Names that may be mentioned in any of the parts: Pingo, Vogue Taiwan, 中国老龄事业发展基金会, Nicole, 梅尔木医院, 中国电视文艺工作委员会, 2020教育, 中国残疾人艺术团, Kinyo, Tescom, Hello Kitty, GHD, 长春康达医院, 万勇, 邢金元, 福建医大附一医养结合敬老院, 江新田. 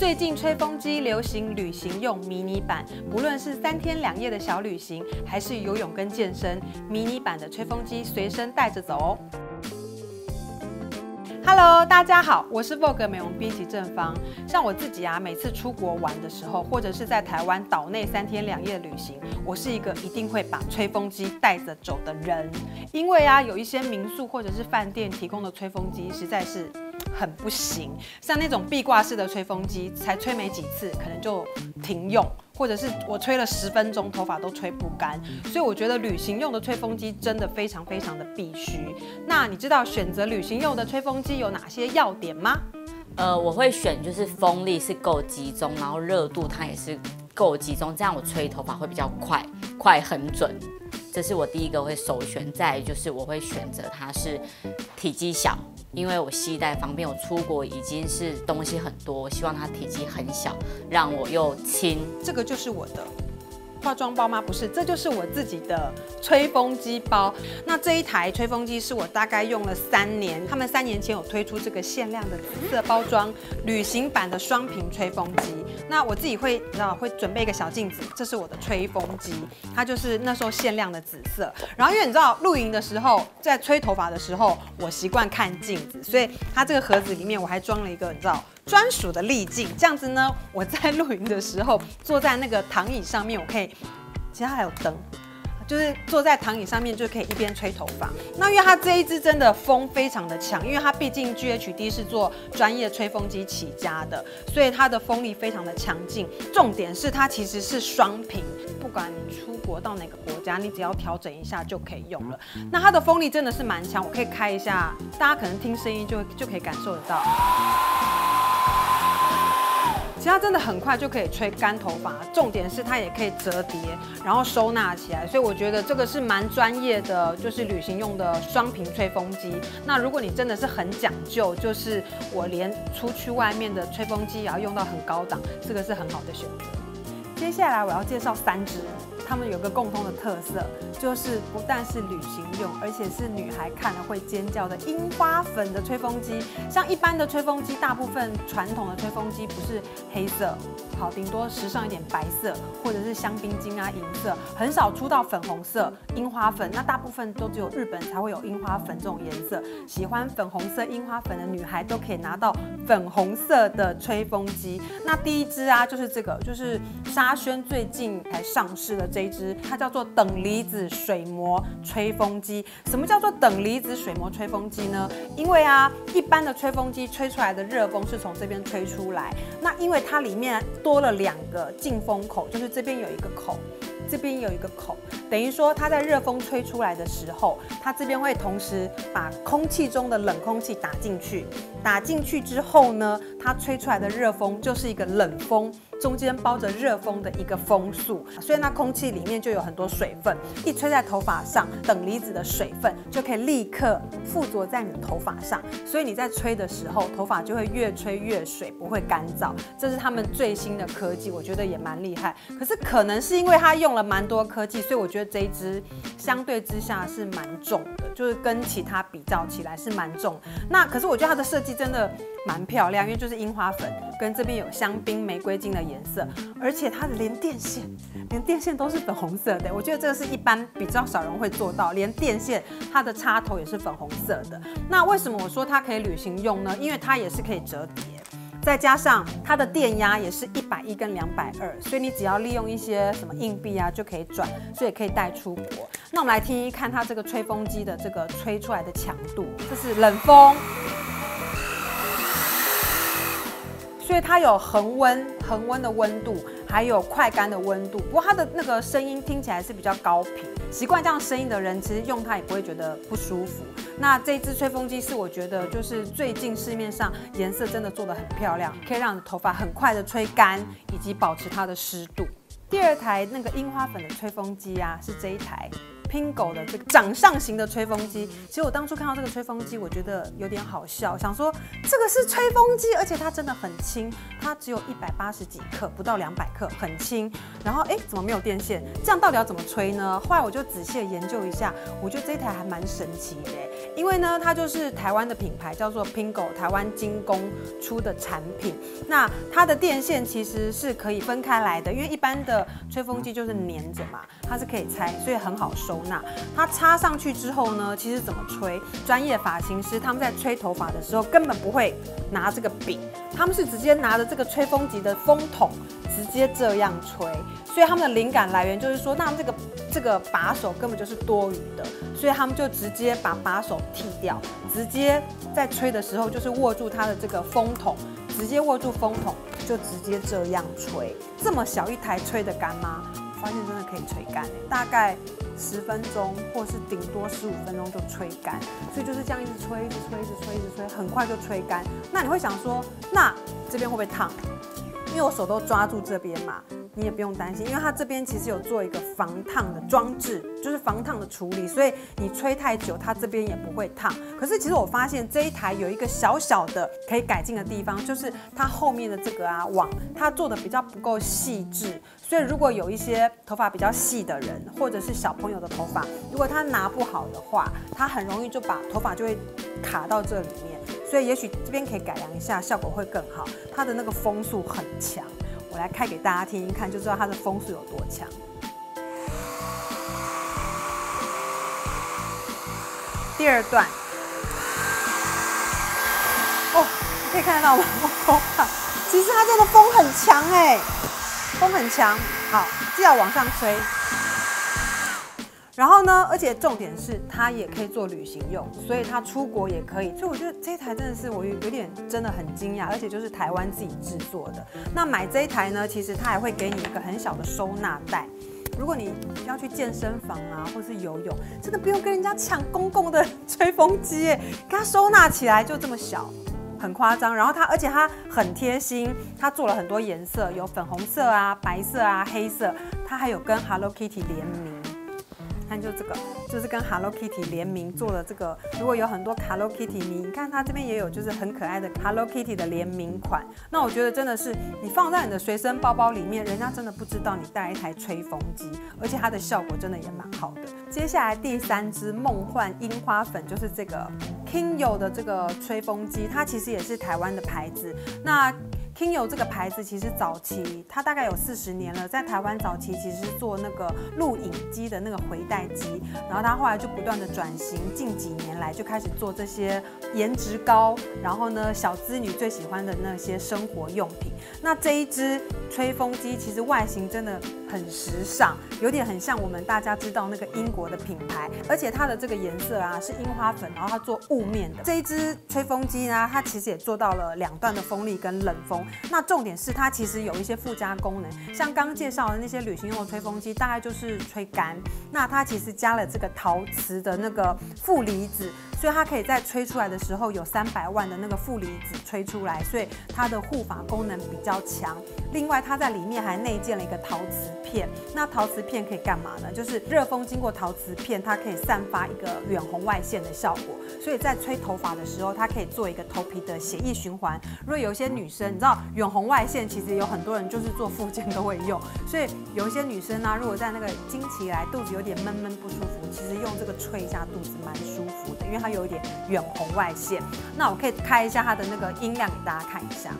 最近吹风机流行旅行用迷你版，不论是3天2夜的小旅行，还是游泳跟健身，迷你版的吹风机随身带着走哦。Hello， 大家好，我是 Vogue 美容编辑郑芳。像我自己啊，每次出国玩的时候，或者是在台湾岛内3天2夜的旅行，我是一个一定会把吹风机带着走的人，因为啊，有一些民宿或者是饭店提供的吹风机实在是。 很不行，像那种壁挂式的吹风机，才吹没几次，可能就停用，或者是我吹了10分钟，头发都吹不干。所以我觉得旅行用的吹风机真的非常非常的必须。那你知道选择旅行用的吹风机有哪些要点吗？我会选就是风力是够集中，然后热度它也是够集中，这样我吹头发会比较快很准。 这是我第一个会首选，再来就是我会选择它是体积小，因为我携带方便。我出国已经是东西很多，我希望它体积很小，让我又轻。这个就是我的化妆包吗？不是，这就是我自己的吹风机包。那这一台吹风机是我大概用了3年，他们3年前有推出这个限量的紫色包装旅行版的双屏吹风机。 那我自己会，会准备一个小镜子，这是我的吹风机，它就是那时候限量的紫色。然后因为你知道露营的时候，在吹头发的时候，我习惯看镜子，所以它这个盒子里面我还装了一个，你知道。 专属的滤镜，这样子呢，我在露营的时候坐在那个躺椅上面，我可以，其实它还有灯，就是坐在躺椅上面就可以一边吹头发。那因为它这一支真的风非常的强，因为它毕竟 GHD 是做专业吹风机起家的，所以它的风力非常的强劲。重点是它其实是双屏，不管你出国到哪个国家，你只要调整一下就可以用了。那它的风力真的是蛮强，我可以开一下，大家可能听声音就可以感受得到。 其实它真的很快就可以吹干头发，重点是它也可以折叠，然后收纳起来，所以我觉得这个是蛮专业的，就是旅行用的双屏吹风机。那如果你真的是很讲究，就是我连出去外面的吹风机也要用到很高档，这个是很好的选择。接下来我要介绍3支，它们有个共同的特色，就是不但是旅行用，而且是女孩看了会尖叫的樱花粉的吹风机。像一般的吹风机，大部分传统的吹风机不是黑色，好，顶多时尚一点白色，或者是香槟金啊银色，很少出到粉红色、樱花粉。那大部分都只有日本才会有樱花粉这种颜色。喜欢粉红色、樱花粉的女孩都可以拿到粉红色的吹风机。那第一支啊，就是这个，就是沙宣最近才上市的这一。 它叫做等离子水膜吹风机。什么叫做等离子水膜吹风机呢？因为啊，一般的吹风机吹出来的热风是从这边吹出来，那因为它里面多了2个进风口，就是这边有一个口，这边有一个口，等于说它在热风吹出来的时候，它这边会同时把空气中的冷空气打进去，打进去之后呢，它吹出来的热风就是一个冷风。 中间包着热风的一个风速，所以那空气里面就有很多水分，一吹在头发上，等离子的水分就可以立刻附着在你的头发上，所以你在吹的时候，头发就会越吹越水，不会干燥。这是他们最新的科技，我觉得也蛮厉害。可是可能是因为它用了蛮多科技，所以我觉得这一支相对之下是蛮重的，就是跟其他比较起来是蛮重。那可是我觉得它的设计真的蛮漂亮，因为就是樱花粉跟这边有香槟、玫瑰金的。 颜色，而且它的连电线都是粉红色的，我觉得这个是一般比较少人会做到，连电线它的插头也是粉红色的。那为什么我说它可以旅行用呢？因为它也是可以折叠，再加上它的电压也是110跟220，所以你只要利用一些什么硬币啊就可以转，所以可以带出国。那我们来听一看它这个吹风机的这个吹出来的强度，这是冷风。 所以它有恒温的温度，还有快干的温度。不过它的那个声音听起来是比较高频，习惯这样声音的人，其实用它也不会觉得不舒服。那这支吹风机是我觉得就是最近市面上颜色真的做得很漂亮，可以让你头发很快的吹干，以及保持它的湿度。第2台那个樱花粉的吹风机啊，是这一台。Pingo 的这个掌上型的吹风机。其实我当初看到这个吹风机，我觉得有点好笑，想说这个是吹风机，而且它真的很轻，它只有180几克，不到200克，很轻。然后哎，怎么没有电线？这样到底要怎么吹呢？后来我就仔细研究一下，我觉得这一台还蛮神奇的，因为呢，它就是台湾的品牌叫做 Pingo， 台湾精工出的产品。那它的电线其实是可以分开来的，因为一般的吹风机就是粘着嘛，它是可以拆，所以很好收纳。它插上去之后呢，其实怎么吹，专业发型师他们在吹头发的时候根本不会拿这个柄，他们是直接拿着这个吹风机的风筒直接这样吹。所以他们的灵感来源就是说，那这个把手根本就是多余的，所以他们就直接把把手剃掉，直接在吹的时候就是握住它的这个风筒，直接握住风筒就直接这样吹。这么小一台吹得干吗？我发现真的可以吹干，大概10分钟或是顶多15分钟就吹干。所以就是这样一直吹，一直吹，一直吹，一直吹，很快就吹干。那你会想说，那这边会不会烫？因为我手都抓住这边嘛。你也不用担心，因为它这边其实有做一个防烫的装置，就是防烫的处理，所以你吹太久，它这边也不会烫。可是其实我发现这一台有一个小小的可以改进的地方，就是它后面的这个网，它做的比较不够细致，所以如果有一些头发比较细的人，或者是小朋友的头发，如果他拿不好的话，他很容易就把头发就会卡到这里面，所以也许这边可以改良一下，效果会更好。它的那个风速很强。我来开给大家听一看，就知道它的风速有多强。第二段，哦，你可以看得到吗？其实它真的风很强哎，风很强。好，就要往上吹。然后呢，而且重点是它也可以做旅行用，所以它出国也可以。所以我觉得这一台真的是我有点真的很惊讶，而且就是台湾自己制作的。那买这一台呢，其实它还会给你一个很小的收纳袋。如果你要去健身房啊，或是游泳，真的不用跟人家抢公共的吹风机耶，给它收纳起来就这么小。很夸张，然后它，而且它很贴心，它做了很多颜色，有粉红色啊、白色啊、黑色，它还有跟 Hello Kitty 联名。看，就这个，就是跟 Hello Kitty 联名做的这个。如果有很多 Hello Kitty 迷，你看它这边也有，就是很可爱的 Hello Kitty 的联名款。那我觉得真的是，你放在你的随身包包里面，人家真的不知道你带一台吹风机，而且它的效果真的也蛮好的。接下来第三支梦幻樱花粉就是这个 Kinyo 的这个吹风机，它其实也是台湾的牌子。那Kinyo 这个牌子其实早期它大概有40年了，在台湾早期其实是做那个录影机的那个回带机，然后它后来就不断的转型，近几年来就开始做这些颜值高，然后呢小资女最喜欢的那些生活用品。那这一支吹风机其实外形真的很时尚，有点很像我们大家知道那个英国的品牌，而且它的这个颜色啊是樱花粉，然后它做雾面的。这一支吹风机呢，它其实也做到了2段的风力跟冷风。那重点是它其实有一些附加功能，像刚介绍的那些旅行用的吹风机，大概就是吹干。那它其实加了这个陶瓷的那个负离子，所以它可以在吹出来的时候有300万的那个负离子吹出来，所以它的护发功能比较强。另外，它在里面还内建了一个陶瓷片。那陶瓷片可以干嘛呢？就是热风经过陶瓷片，它可以散发一个远红外线的效果，所以在吹头发的时候，它可以做一个头皮的血液循环。如果有一些女生，你知道远红外线其实有很多人就是做复健都会用，所以有一些女生啊，如果在那个经期来肚子有点闷闷不舒服，其实用这个吹一下肚子蛮舒服的，因为它有一点远红外线。那我可以开一下它的那个音量给大家看一下。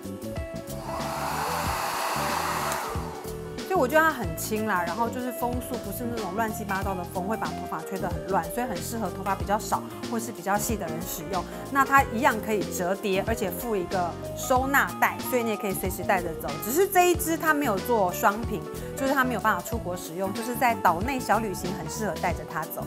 所以我觉得它很轻啦，然后就是风速不是那种乱七八糟的风，会把头发吹得很乱，所以很适合头发比较少或是比较细的人使用。那它一样可以折叠，而且附一个收纳袋，所以你也可以随时带着走。只是这一支它没有做双屏，就是它没有办法出国使用，就是在岛内小旅行很适合带着它走。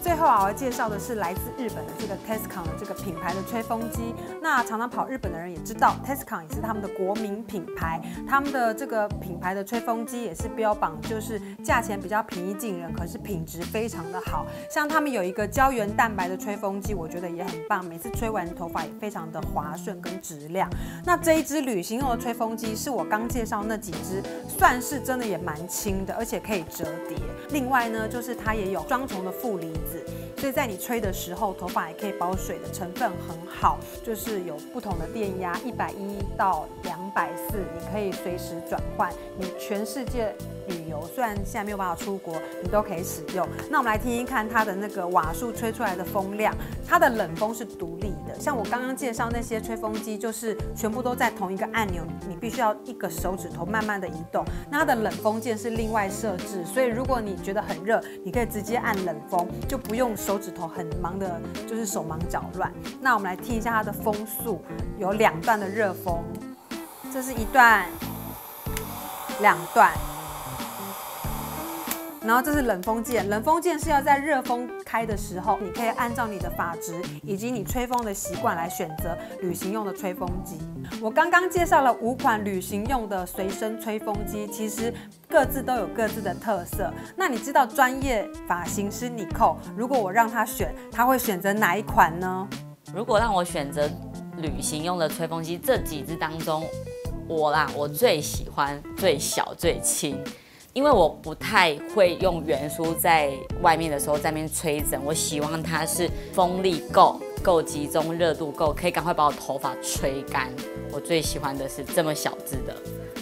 最后啊，我要介绍的是来自日本的这个 Tescom 的这个品牌的吹风机。那常常跑日本的人也知道 ，Tescom 也是他们的国民品牌。他们的这个品牌的吹风机也是标榜就是价钱比较平易近人，可是品质非常的好。像他们有一个胶原蛋白的吹风机，我觉得也很棒，每次吹完头发也非常的滑顺跟质量。那这一支旅行用的吹风机是我刚介绍那几支，算是真的也蛮轻的，而且可以折叠。另外呢，就是它也有双重的负离子，所以在你吹的时候，头发也可以保水的成分很好，就是有不同的电压，110到240，你可以随时转换。你全世界旅游，虽然现在没有办法出国，你都可以使用。那我们来听听看它的那个瓦数吹出来的风量，它的冷风是独立的。像我刚刚介绍那些吹风机，就是全部都在同一个按钮，你必须要一个手指头慢慢的移动。那它的冷风键是另外设置，所以如果你觉得很热，你可以直接按冷风，就不用手指头很忙的，就是手忙脚乱。那我们来听一下它的风速，有2段的热风，这是1段，2段。然后这是冷风键，冷风键是要在热风开的时候，你可以按照你的发质以及你吹风的习惯来选择旅行用的吹风机。我刚刚介绍了5款旅行用的随身吹风机，其实各自都有各自的特色。那你知道专业发型师Nicole，如果我让他选，他会选择哪一款呢？如果让我选择旅行用的吹风机，这几支当中，我最喜欢最小最轻。因为我不太会用圆梳在外面的时候在那边吹整，我希望它是风力够、够集中、热度够，可以赶快把我头发吹干。我最喜欢的是这么小支的，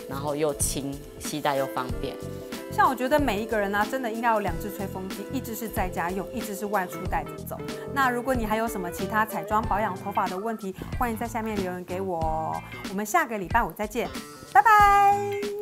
然后又轻，携带又方便。像我觉得每一个人啊，真的应该有2支吹风机，一支是在家用，一支是外出带着走。那如果你还有什么其他彩妆、保养、头发的问题，欢迎在下面留言给我。我们下个礼拜5再见，拜拜。